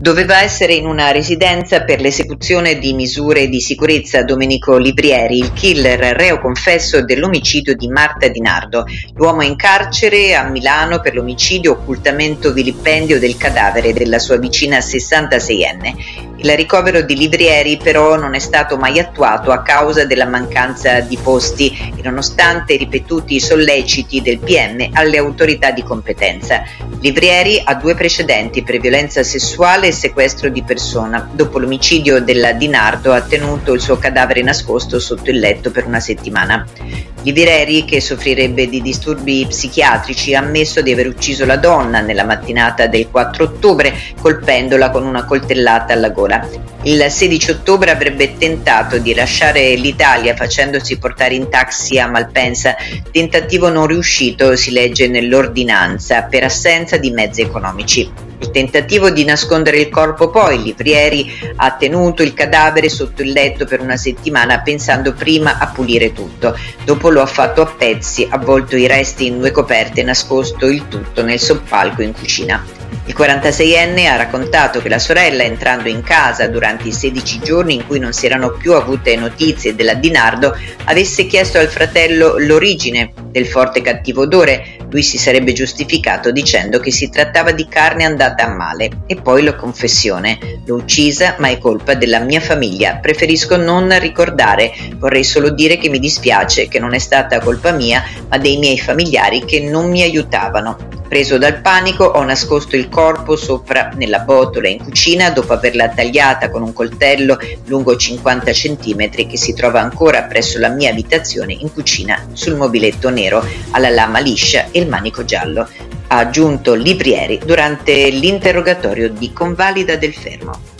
Doveva essere in una residenza per l'esecuzione di misure di sicurezza Domenico Livrieri, il killer reo confesso dell'omicidio di Marta Di Nardo, l'uomo in carcere a Milano per l'omicidio, occultamento, vilipendio del cadavere della sua vicina 66enne. Il ricovero di Livrieri però non è stato mai attuato a causa della mancanza di posti e nonostante i ripetuti solleciti del PM alle autorità di competenza. Livrieri ha 2 precedenti per violenza sessuale e sequestro di persona. Dopo l'omicidio della Di Nardo ha tenuto il suo cadavere nascosto sotto il letto per una settimana. Livrieri, che soffrirebbe di disturbi psichiatrici, ha ammesso di aver ucciso la donna nella mattinata del 4 ottobre colpendola con una coltellata alla gola. Il 16 ottobre avrebbe tentato di lasciare l'Italia facendosi portare in taxi a Malpensa, tentativo non riuscito, si legge nell'ordinanza, per assenza di mezzi economici. Il tentativo di nascondere il corpo poi, Livrieri ha tenuto il cadavere sotto il letto per una settimana pensando prima a pulire tutto, dopo lo ha fatto a pezzi, avvolto i resti in 2 coperte e nascosto il tutto nel soppalco in cucina. Il 46enne ha raccontato che la sorella, entrando in casa durante i 16 giorni in cui non si erano più avute notizie della Di Nardo, avesse chiesto al fratello l'origine del forte cattivo odore. Lui si sarebbe giustificato dicendo che si trattava di carne andata a male e poi la confessione: l'ho uccisa, ma è colpa della mia famiglia, preferisco non ricordare, vorrei solo dire che mi dispiace, che non è stata colpa mia ma dei miei familiari che non mi aiutavano. Preso dal panico ho nascosto il corpo sopra nella botola in cucina dopo averla tagliata con un coltello lungo 50 cm che si trova ancora presso la mia abitazione in cucina sul mobiletto nero alla lama liscia e il manico giallo, ha aggiunto Livrieri durante l'interrogatorio di convalida del fermo.